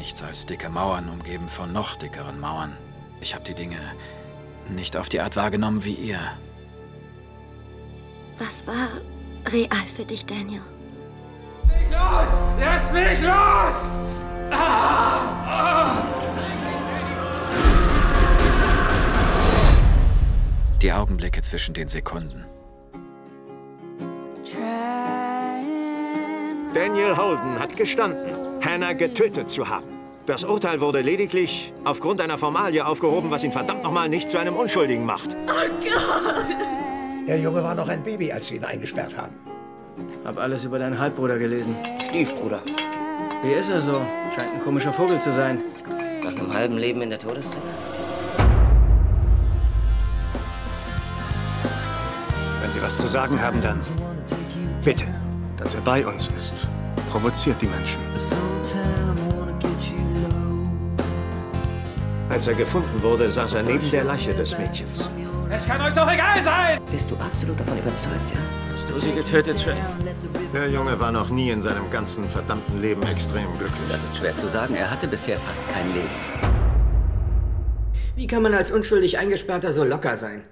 nichts als dicke Mauern, umgeben von noch dickeren Mauern. Ich habe die Dinge nicht auf die Art wahrgenommen wie ihr. Was war real für dich, Daniel? Lass mich los! Lass mich los! Ah! Ah! Die Augenblicke zwischen den Sekunden. Daniel Holden hat gestanden, Hannah getötet zu haben. Das Urteil wurde lediglich aufgrund einer Formalie aufgehoben, was ihn verdammt nochmal nicht zu einem Unschuldigen macht. Oh Gott! Der Junge war noch ein Baby, als sie ihn eingesperrt haben. Hab alles über deinen Halbbruder gelesen. Stiefbruder. Wie ist er so? Scheint ein komischer Vogel zu sein. Nach einem halben Leben in der Todeszelle. Wenn Sie was zu sagen haben, dann bitte. Dass er bei uns ist, provoziert die Menschen. Als er gefunden wurde, saß er neben der Leiche des Mädchens. Es kann euch doch egal sein! Bist du absolut davon überzeugt, ja? Hast du sie getötet, Tray? Der Junge war noch nie in seinem ganzen verdammten Leben extrem glücklich. Das ist schwer zu sagen. Er hatte bisher fast kein Leben. Wie kann man als unschuldig Eingesperrter so locker sein?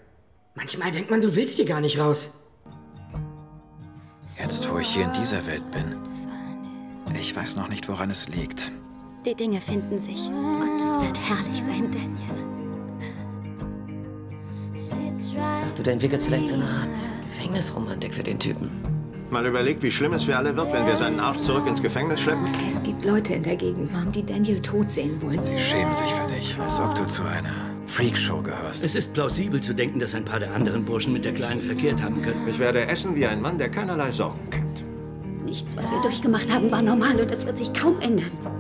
Manchmal denkt man, du willst hier gar nicht raus. Jetzt, wo ich hier in dieser Welt bin, ich weiß noch nicht, woran es liegt. Die Dinge finden sich und es wird herrlich sein, Daniel. Ach, du entwickelst vielleicht so eine Art Gefängnisromantik für den Typen. Mal überlegt, wie schlimm es für alle wird, wenn wir seinen Arzt zurück ins Gefängnis schleppen. Es gibt Leute in der Gegend, Mom, die Daniel tot sehen wollen. Sie schämen sich für dich, als ob du zu einer Freakshow gehörst. Es ist plausibel zu denken, dass ein paar der anderen Burschen mit der Kleinen verkehrt haben können. Ich werde essen wie ein Mann, der keinerlei Sorgen kennt. Nichts, was wir durchgemacht haben, war normal und das wird sich kaum ändern.